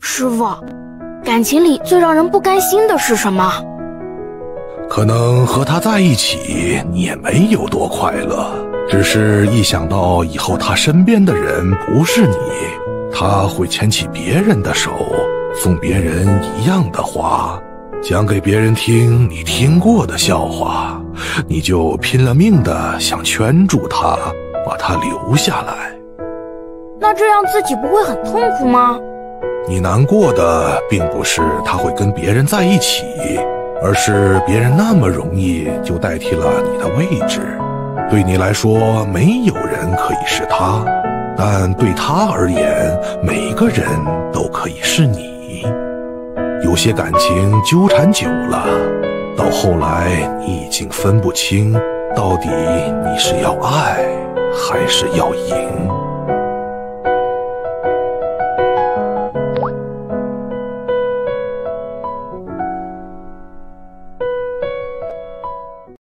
师傅，感情里最让人不甘心的是什么？可能和他在一起，你也没有多快乐，只是一想到以后他身边的人不是你，他会牵起别人的手，送别人一样的花。 讲给别人听你听过的笑话，你就拼了命的想圈住他，把他留下来。那这样自己不会很痛苦吗？你难过的并不是他会跟别人在一起，而是别人那么容易就代替了你的位置。对你来说，没有人可以是他，但对他而言，每个人都可以是你。 有些感情纠缠久了，到后来你已经分不清，到底你是要爱还是要赢。